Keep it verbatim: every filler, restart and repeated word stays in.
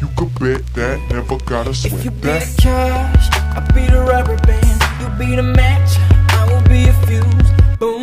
You could bet that, never gotta sweat that. If you be the cash, I'll be the rubber band. You be the match, I will be a fuse.